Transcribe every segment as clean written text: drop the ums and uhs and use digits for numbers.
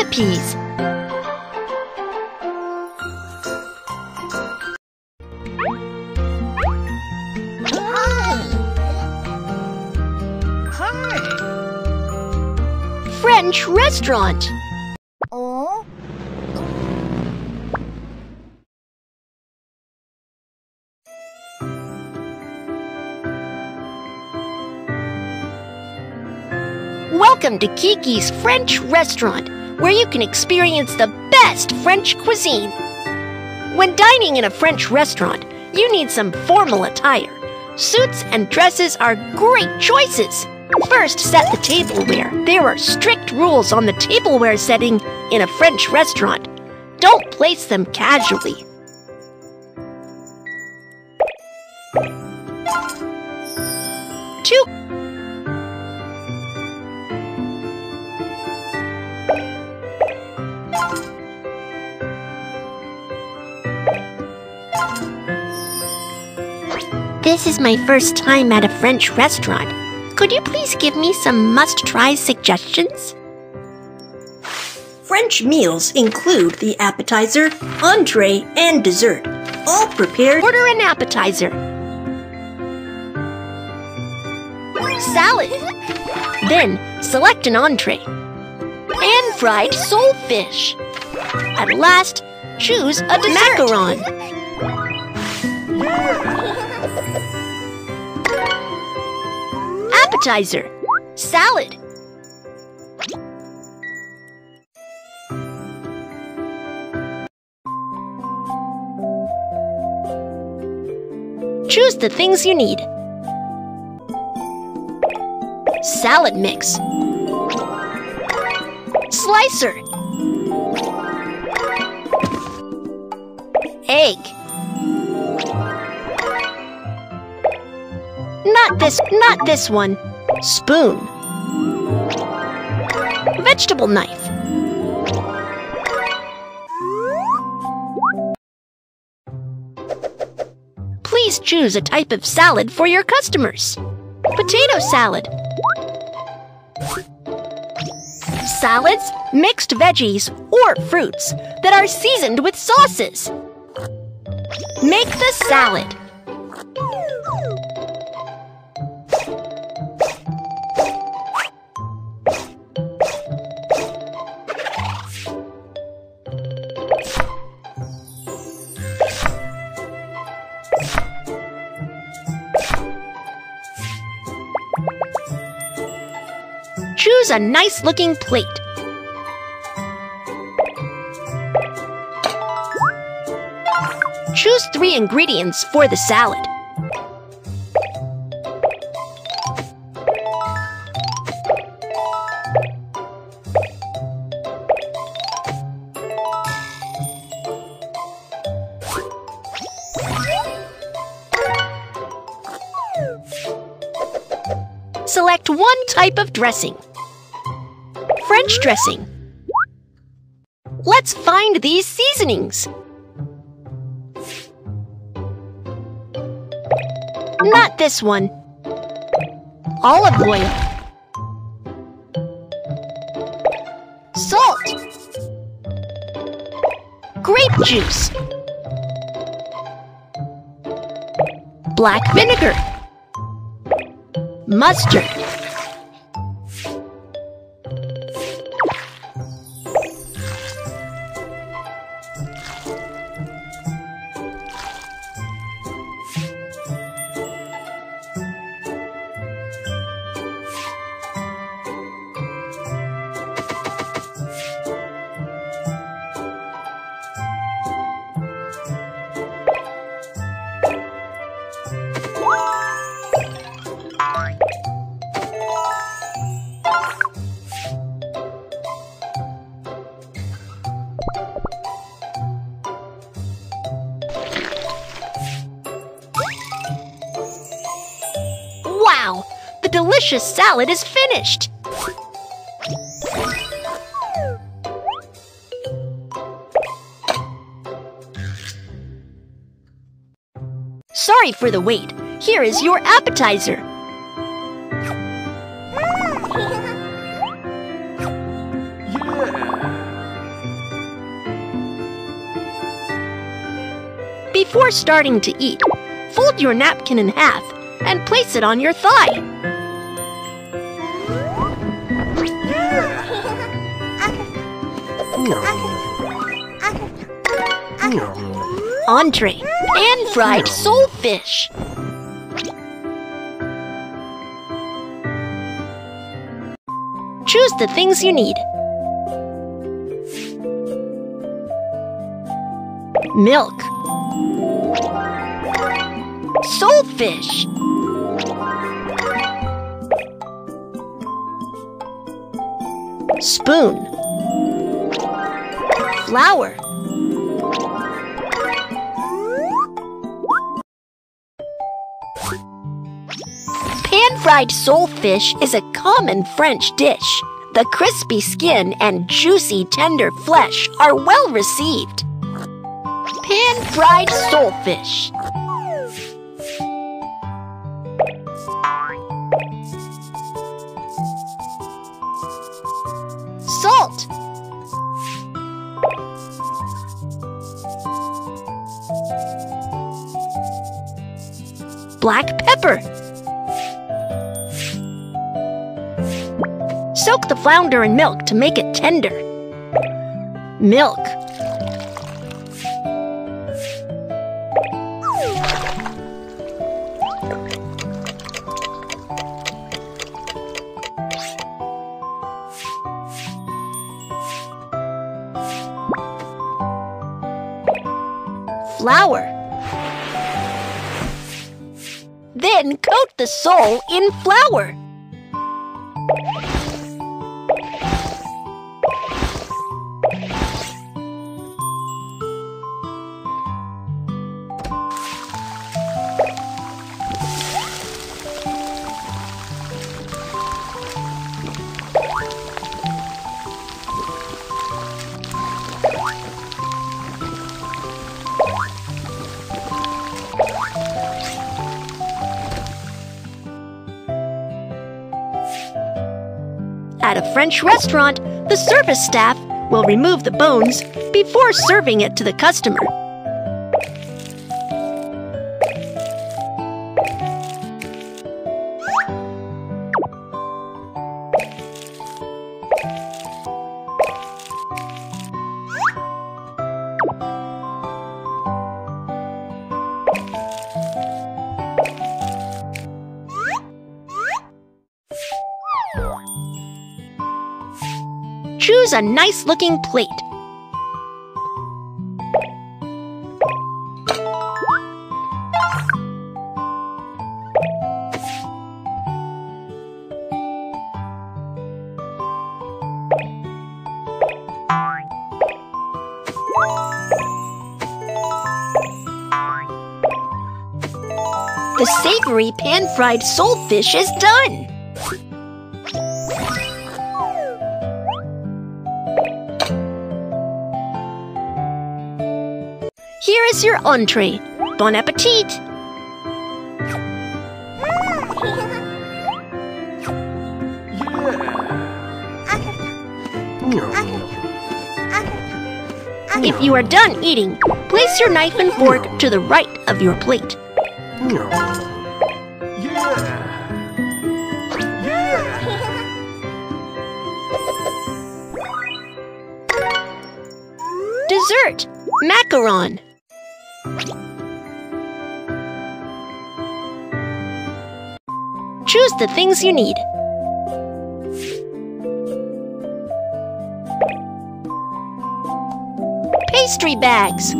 recipes. French restaurant. Oh. Welcome to Kiki's French restaurant, where you can experience the best French cuisine. When dining in a French restaurant, you need some formal attire. Suits and dresses are great choices. First, set the tableware. There are strict rules on the tableware setting in a French restaurant. Don't place them casually. Two. This is my first time at a French restaurant. Could you please give me some must-try suggestions? French meals include the appetizer, entree, and dessert, all prepared. Order an appetizer. Salad. Then, select an entree. And fried soulfish. At last, choose a dessert. Macaron. Appetizer, salad. Choose the things you need. Salad mix. Slicer. Egg. Not this one. Spoon. Vegetable knife. Please choose a type of salad for your customers. Potato salad. Salads, mixed veggies, or fruits that are seasoned with sauces. Make the salad. Choose a nice-looking plate. Choose 3 ingredients for the salad. Select one type of dressing. French dressing. Let's find these seasonings. Not this one. Olive oil. Salt. Grape juice. Black vinegar. Mustard. Wow! The delicious salad is finished! Sorry for the wait. Here is your appetizer. Yeah. Before starting to eat, fold your napkin in half and place it on your thigh. Entree and fried soulfish. Choose the things you need. Milk. Soulfish. Spoon. Flour. Pan-fried soulfish is a common French dish. The crispy skin and juicy, tender flesh are well received. Pan-fried soulfish. Salt. Black pepper. Soak the flounder in milk to make it tender. Milk. Flour. Then coat the sole in flour. At a French restaurant, the service staff will remove the bones before serving it to the customer. Choose a nice-looking plate. The savory pan-fried soulfish is done. Here is your entree. Bon appetit! If you are done eating, place your knife and fork to the right of your plate. Dessert! Macaron! Choose the things you need. Pastry bags.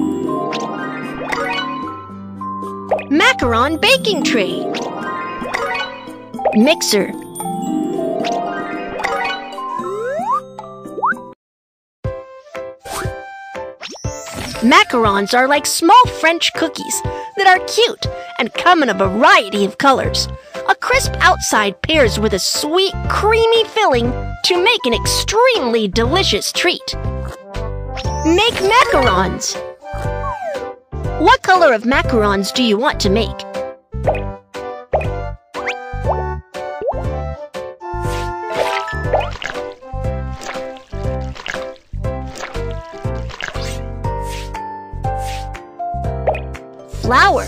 Macaron baking tray. Mixer. Macarons are like small French cookies that are cute and come in a variety of colors. A crisp outside pairs with a sweet, creamy filling to make an extremely delicious treat. Make macarons! What color of macarons do you want to make? flour.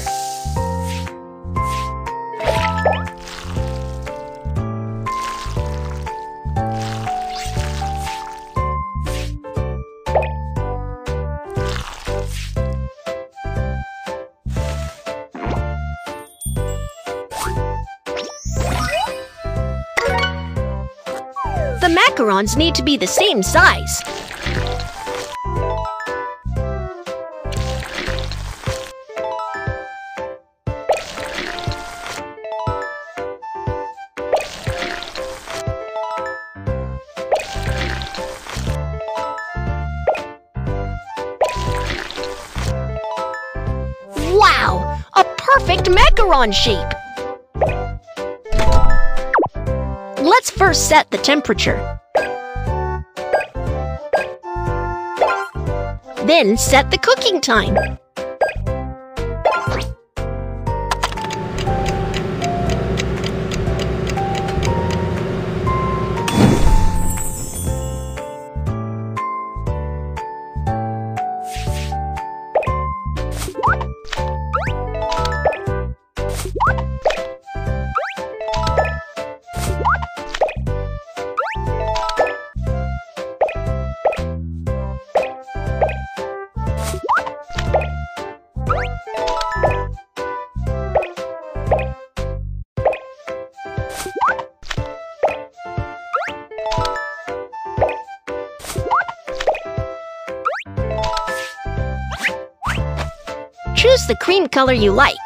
The macarons need to be the same size. Wow! A perfect macaron shape! Let's first set the temperature. Then set the cooking time. Choose the cream color you like.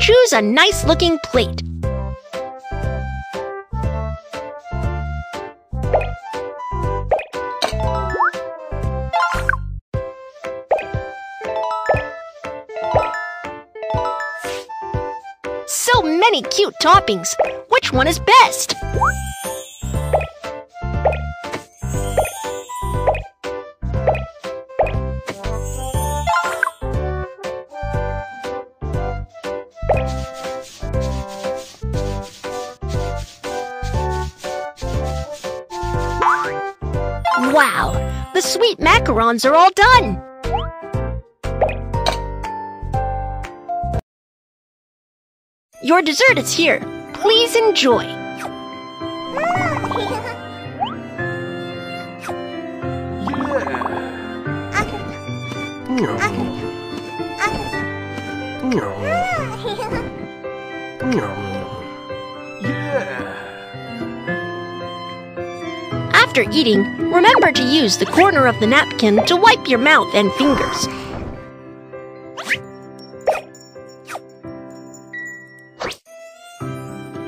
Choose a nice-looking plate. So many cute toppings! Which one is best? Wow! The sweet macarons are all done! Your dessert is here. Please enjoy! After eating, remember to use the corner of the napkin to wipe your mouth and fingers.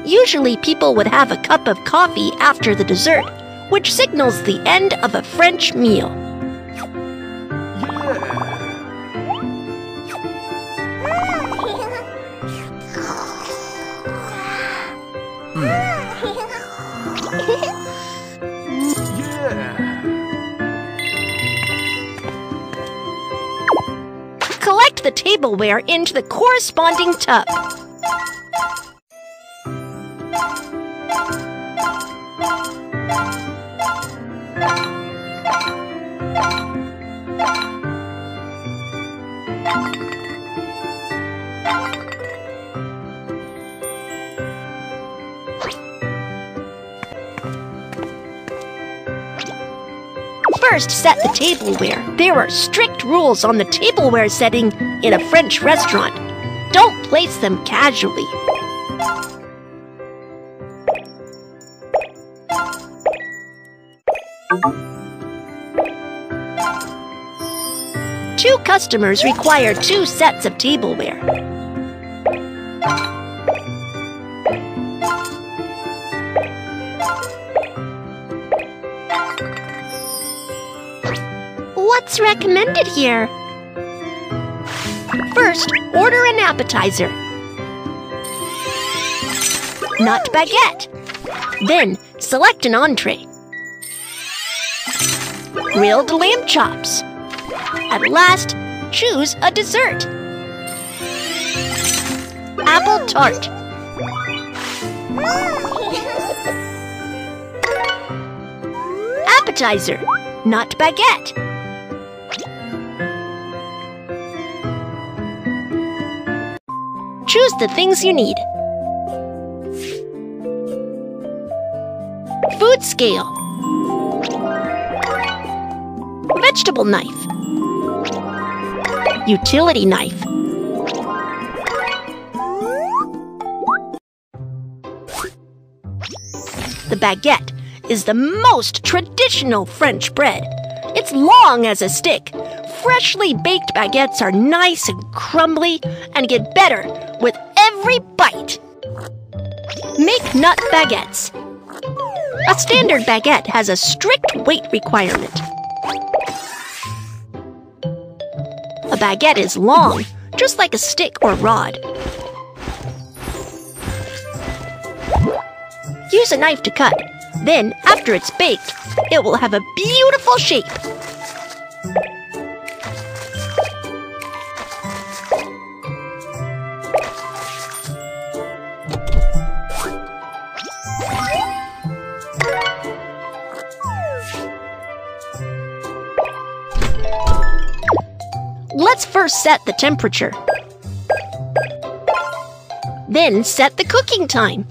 Usually people would have a cup of coffee after the dessert, which signals the end of a French meal. Collect the tableware into the corresponding tub. First, set the tableware. There are strict rules on the tableware setting in a French restaurant. Don't place them casually. Two customers require two sets of tableware. what's recommended here? First, order an appetizer. Not baguette. Then, select an entree. Grilled lamb chops. At last, choose a dessert. Apple tart. Appetizer, not baguette. Choose the things you need. Food scale. Vegetable knife. Utility knife. The baguette is the most traditional French bread. It's long as a stick. Freshly baked baguettes are nice and crumbly and get better with every bite. Make nut baguettes. A standard baguette has a strict weight requirement. A baguette is long, just like a stick or rod. Use a knife to cut. Then, after it's baked, it will have a beautiful shape. Let's first set the temperature. Then set the cooking time.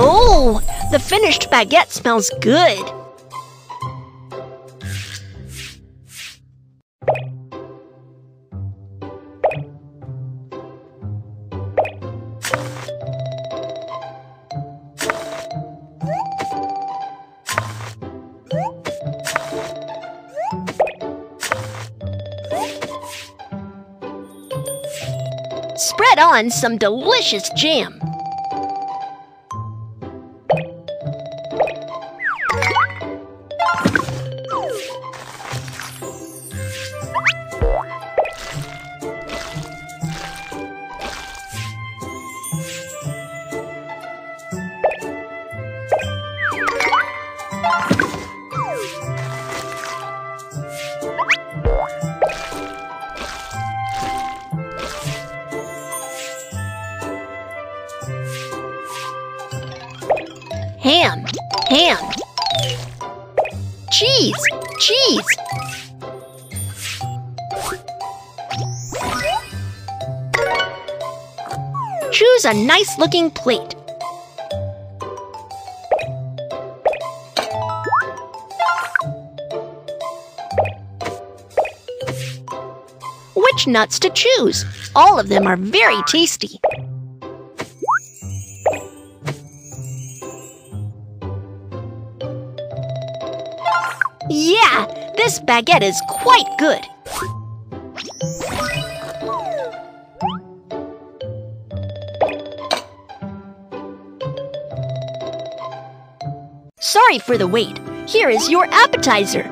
Oh, the finished baguette smells good. Spread on some delicious jam. Ham, ham. Cheese, cheese. Choose a nice-looking plate. Which nuts to choose? All of them are very tasty. Yeah, this baguette is quite good. Sorry for the wait. Here is your appetizer.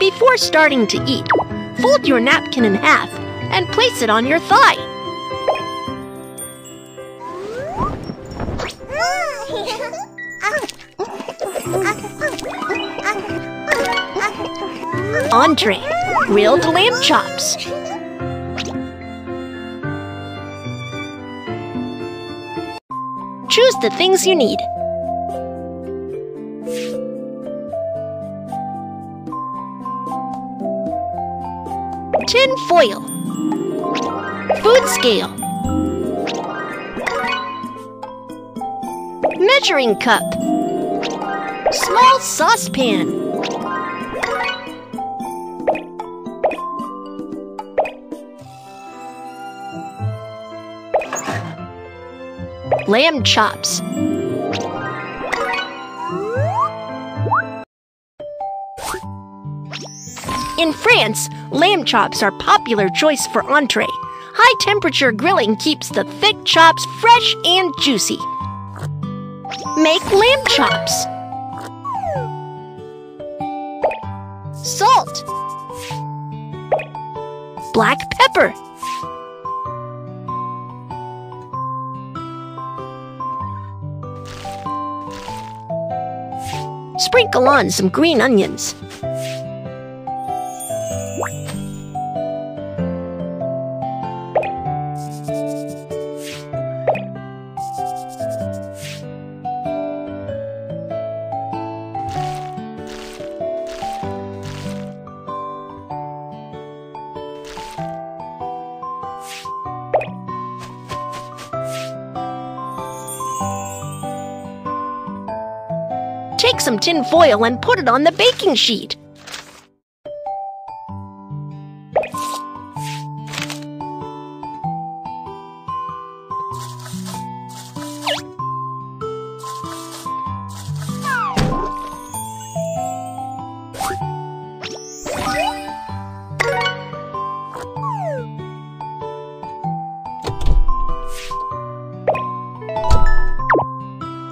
Before starting to eat, fold your napkin in half and place it on your thigh. Entree, grilled lamb chops. Choose the things you need. Tin foil. Food scale. Measuring cup. Small saucepan. Lamb chops. In France, lamb chops are a popular choice for entree. High-temperature grilling keeps the thick chops fresh and juicy. Make lamb chops. Salt. Black pepper. Sprinkle on some green onions. Take some tin foil and put it on the baking sheet.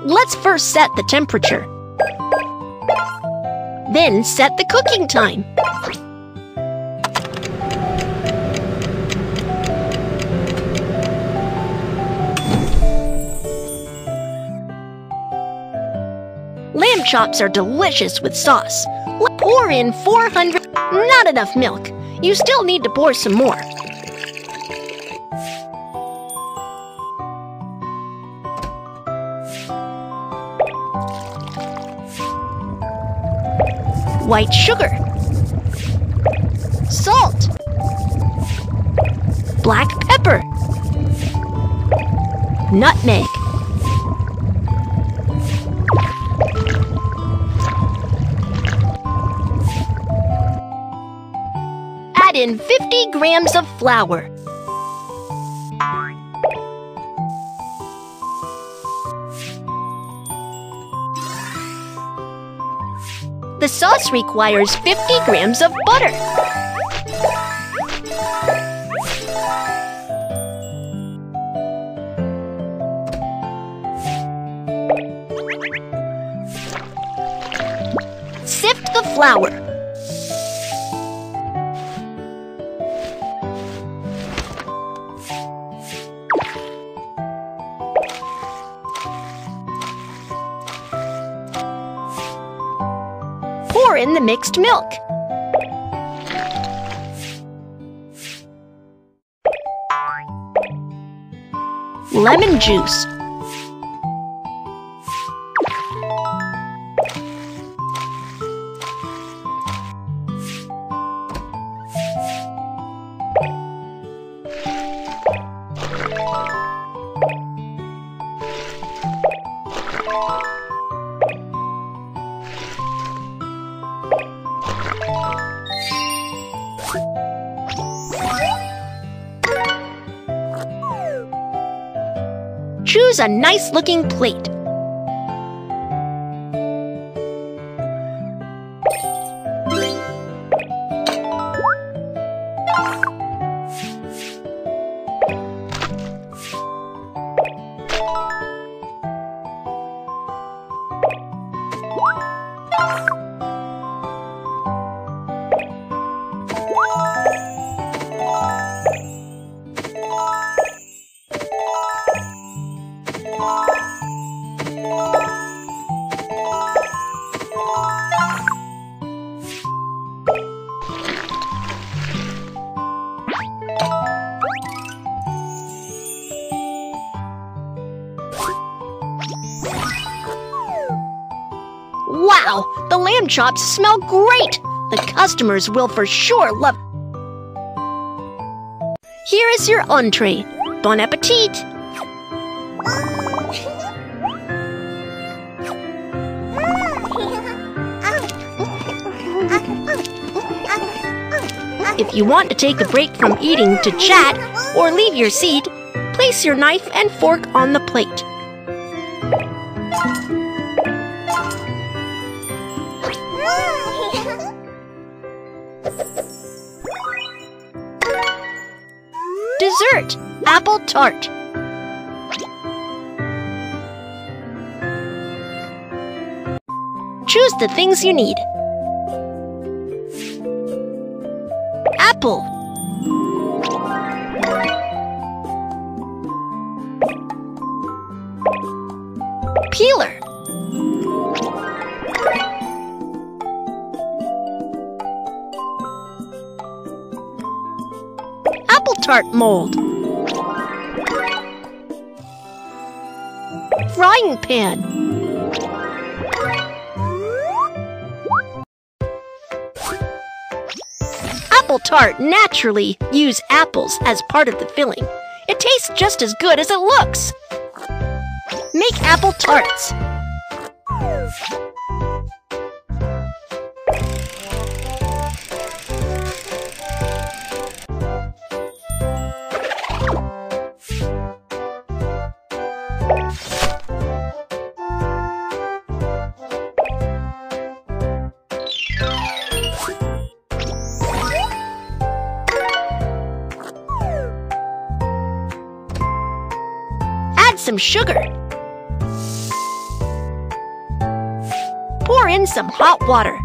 Let's first set the temperature. Then set the cooking time. Lamb chops are delicious with sauce. Pour in 400, not enough milk. You still need to pour some more. White sugar, salt, black pepper, nutmeg, add in 50 grams of flour. The sauce requires 50 grams of butter. Sift the flour. Pour in the mixed milk. Lemon juice. Choose a nice-looking plate. Wow, the lamb chops smell great! The customers will for sure love it. Here is your entree. Bon appetit! If you want to take a break from eating to chat or leave your seat, Place your knife and fork on the plate. Dessert, apple tart. Choose the things you need. Apple. Peeler. Apple tart mold. Frying pan. Apple tart naturally use apples as part of the filling. It tastes just as good as it looks. Make apple tarts. Some sugar. Pour in some hot water.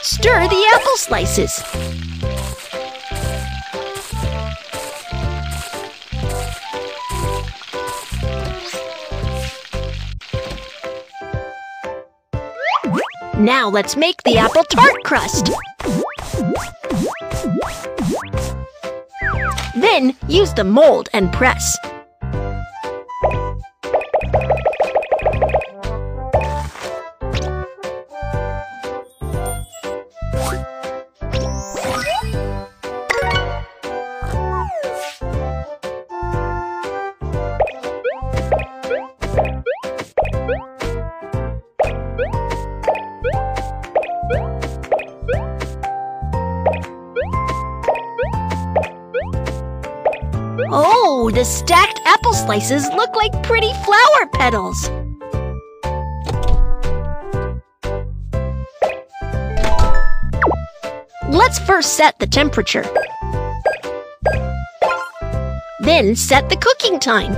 Stir the apple slices. Now let's make the apple tart crust. Then use the mold and press. Oh, the stacked apple slices look like pretty flower petals. Let's first set the temperature. Then set the cooking time.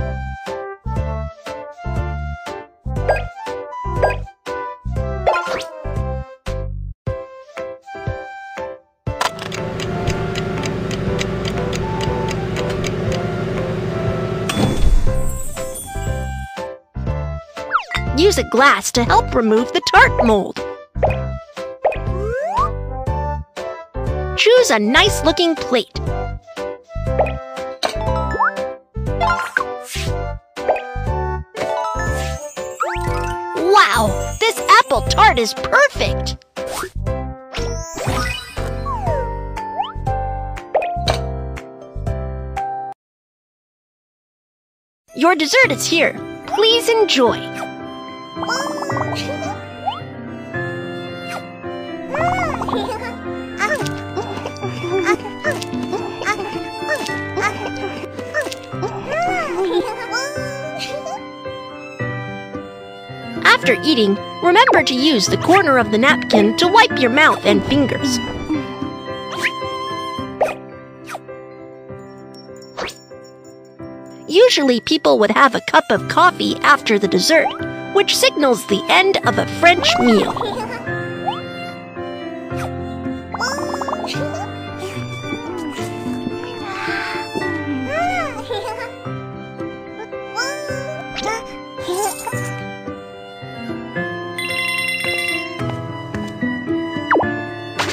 Use a glass to help remove the tart mold. Choose a nice-looking plate. Wow! This apple tart is perfect! Your dessert is here. Please enjoy! After eating, remember to use the corner of the napkin to wipe your mouth and fingers. Usually, people would have a cup of coffee after the dessert, which signals the end of a French meal.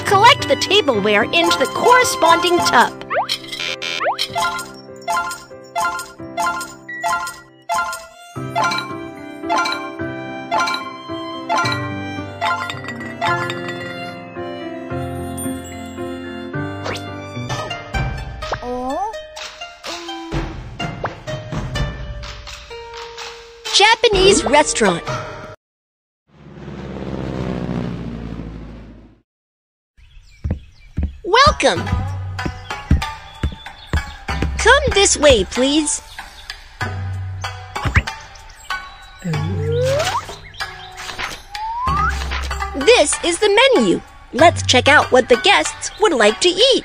Collect the tableware into the corresponding tub. Japanese restaurant. welcome. Come this way, please. This is the menu. Let's check out what the guests would like to eat.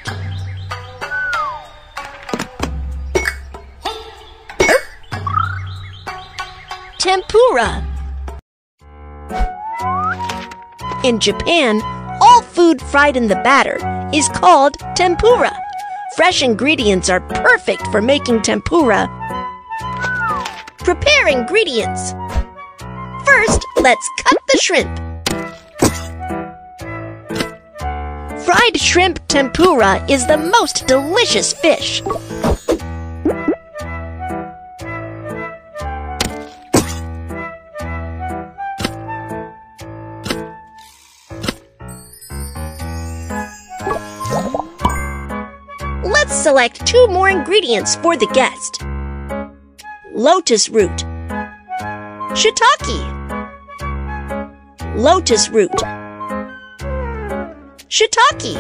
Tempura. In Japan, all food fried in the batter is called tempura. Fresh ingredients are perfect for making tempura. Prepare ingredients. First, let's cut the shrimp. Fried shrimp tempura is the most delicious fish. Let's select two more ingredients for the guest. Lotus root, shiitake, lotus root, shiitake.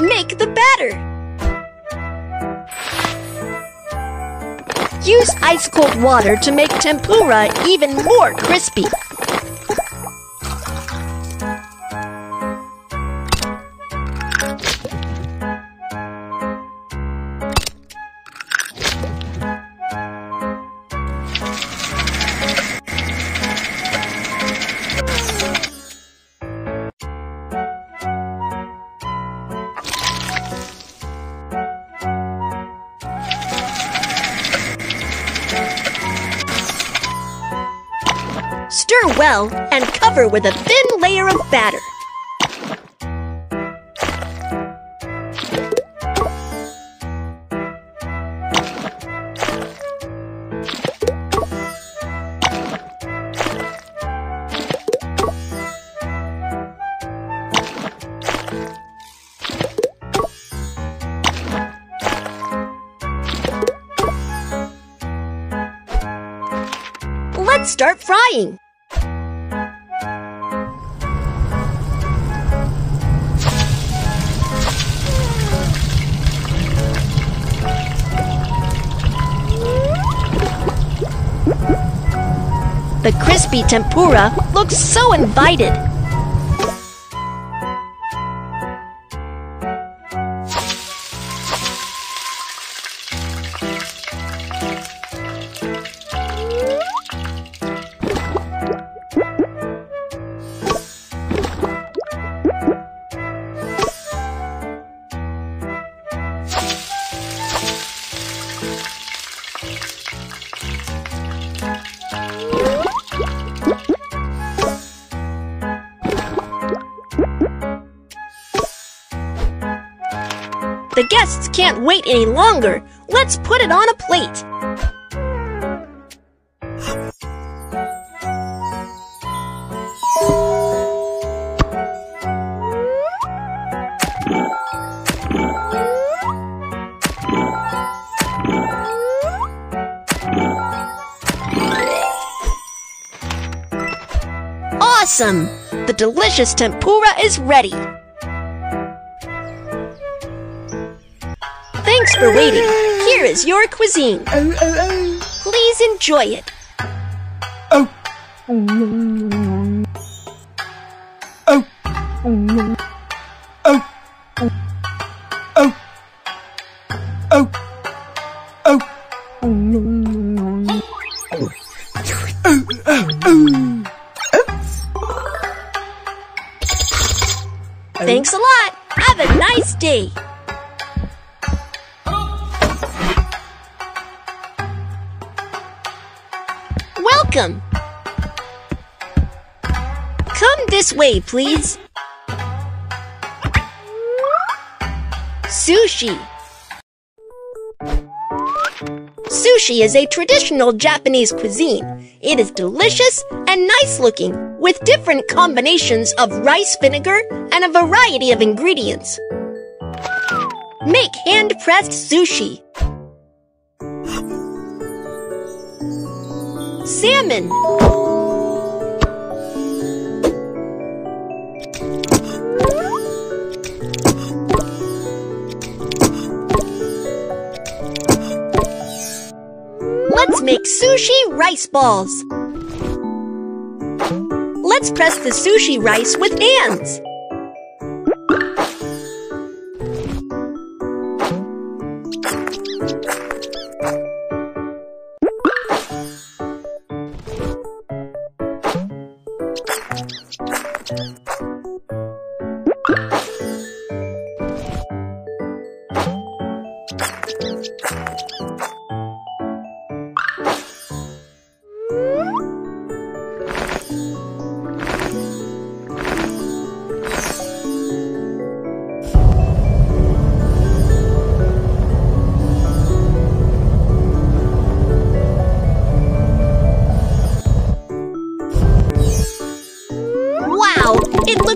Make the batter. Use ice-cold water to make tempura even more crispy. Stir well and cover with a thin layer of batter. Let's start frying. The crispy tempura looks so inviting. The guests can't wait any longer. Let's put it on a plate. Awesome! The delicious tempura is ready. Thanks for waiting. Here is your cuisine. Please enjoy it. Thanks a lot. Have a nice day. Welcome. Come this way, please. Sushi. Sushi is a traditional Japanese cuisine. It is delicious and nice-looking, with different combinations of rice vinegar and a variety of ingredients. Make hand-pressed sushi. Salmon. Let's make sushi rice balls. Let's press the sushi rice with hands.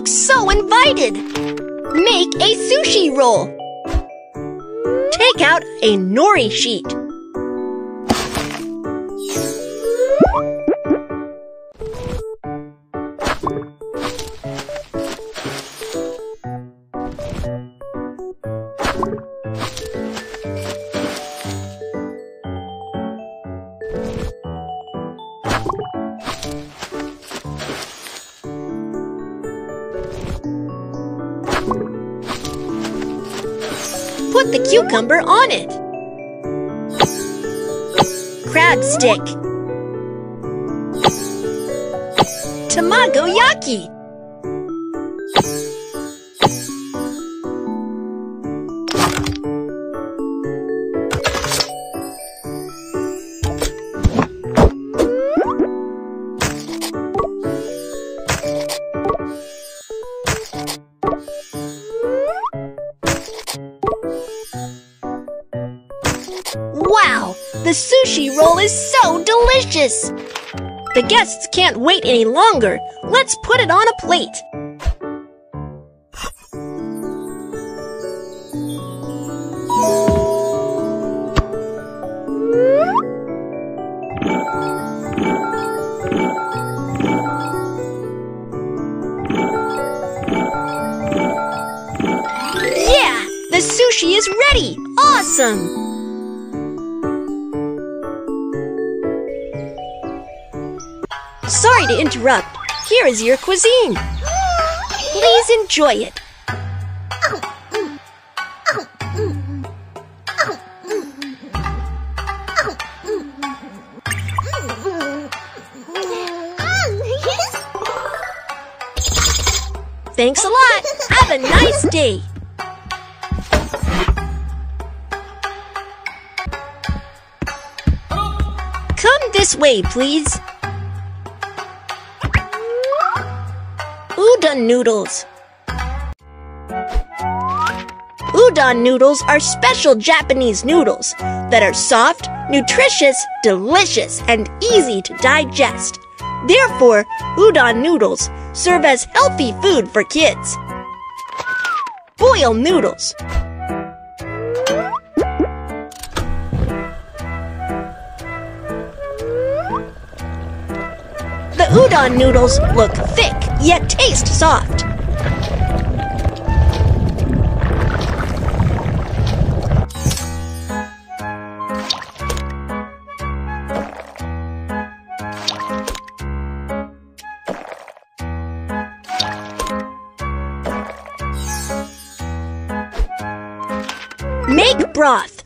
So invited! Make a sushi roll. Take out a nori sheet. Put the cucumber on it. Crab stick. Tamago yaki. Wow! The sushi roll is so delicious! The guests can't wait any longer. Let's put it on a plate. Yeah! The sushi is ready! Awesome! Sorry to interrupt. Here is your cuisine. Please enjoy it. Thanks a lot. Have a nice day. Come this way, please. Udon noodles. Udon noodles are special Japanese noodles that are soft, nutritious, delicious, and easy to digest. Therefore, udon noodles serve as healthy food for kids. Boil noodles. The udon noodles look thick, yet taste soft. Make broth.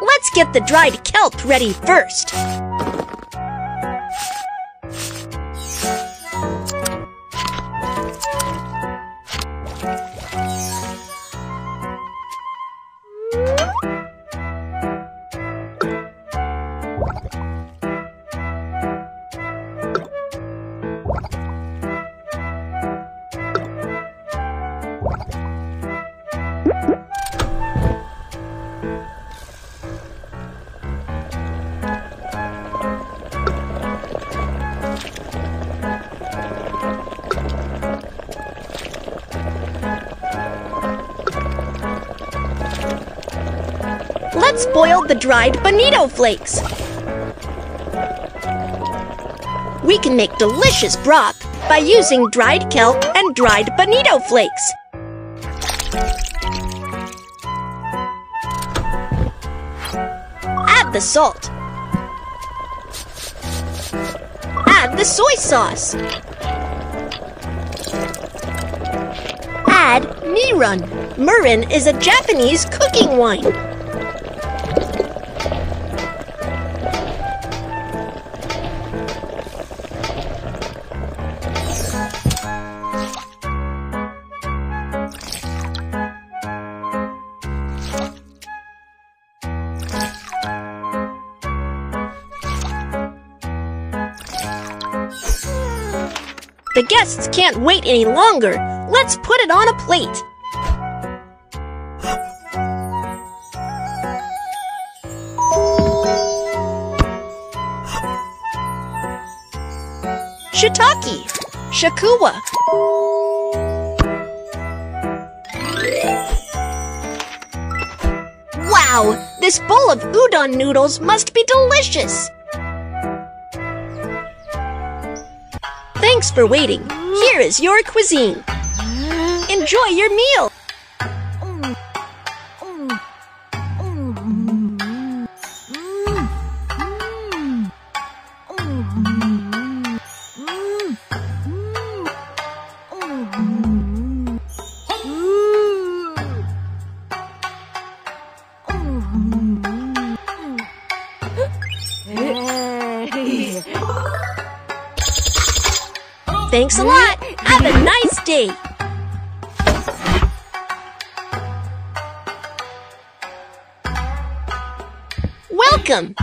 Let's get the dried kelp ready first. spoiled the dried bonito flakes. We can make delicious broth by using dried kelp and dried bonito flakes. Add the salt. Add the soy sauce. Add mirin. Mirin is a Japanese cooking wine. The guests can't wait any longer. Let's put it on a plate. Shiitake, shakuwa, wow! This bowl of udon noodles must be delicious! Thanks for waiting. Here is your cuisine. Enjoy your meal! Thanks a lot! Have a nice day! Welcome!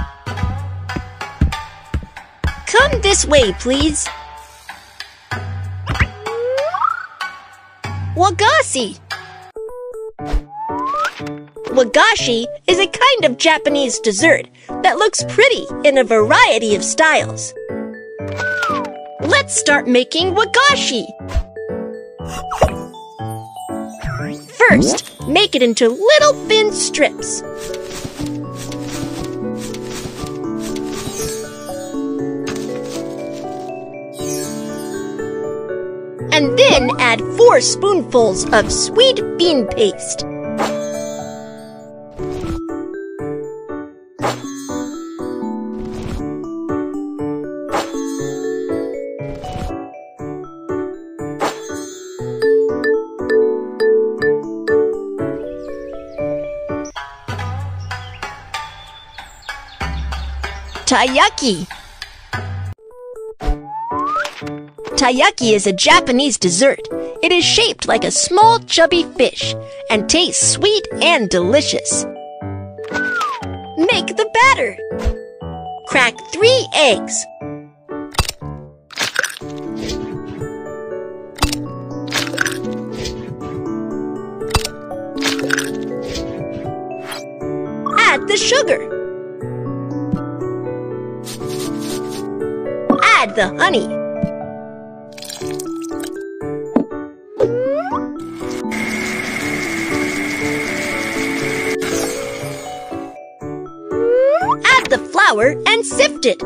Come this way, please! Wagashi! Wagashi is a kind of Japanese dessert that looks pretty in a variety of styles. Let's start making wagashi! First, make it into little thin strips. And then add 4 spoonfuls of sweet bean paste. Taiyaki. Taiyaki is a Japanese dessert. It is shaped like a small chubby fish and tastes sweet and delicious. Make the batter. Crack 3 eggs. Add the sugar. Add the honey. Add the flour and sift it.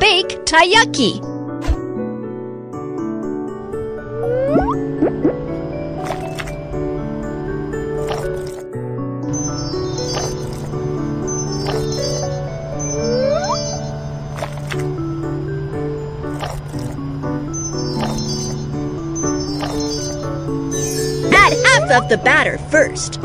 Bake taiyaki. Add half of the batter first.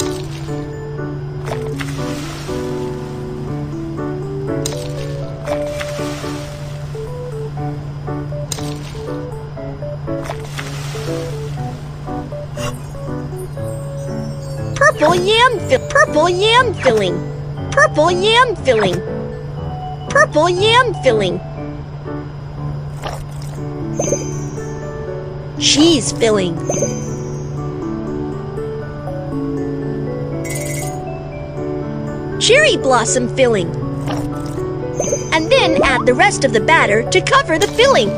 Purple yam filling. cheese filling. Cherry blossom filling. And then add the rest of the batter to cover the filling.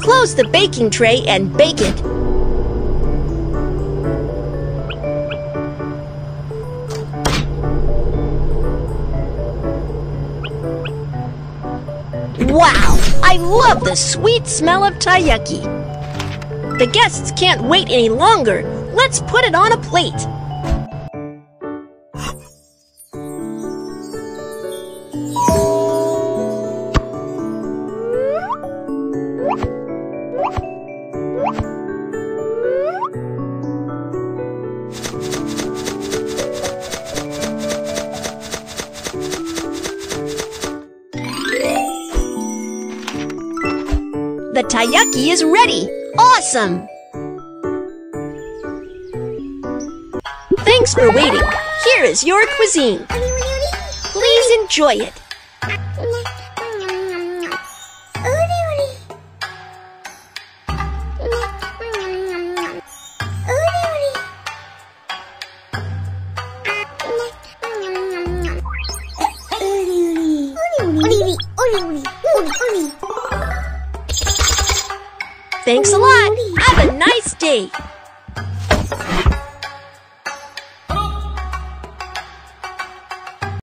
Close the baking tray and bake it. Wow! I love the sweet smell of taiyaki. The guests can't wait any longer. Let's put it on a plate. The taiyaki is ready! Awesome! Thanks for waiting! Here is your cuisine! Please enjoy it! Thanks a lot. Have a nice day.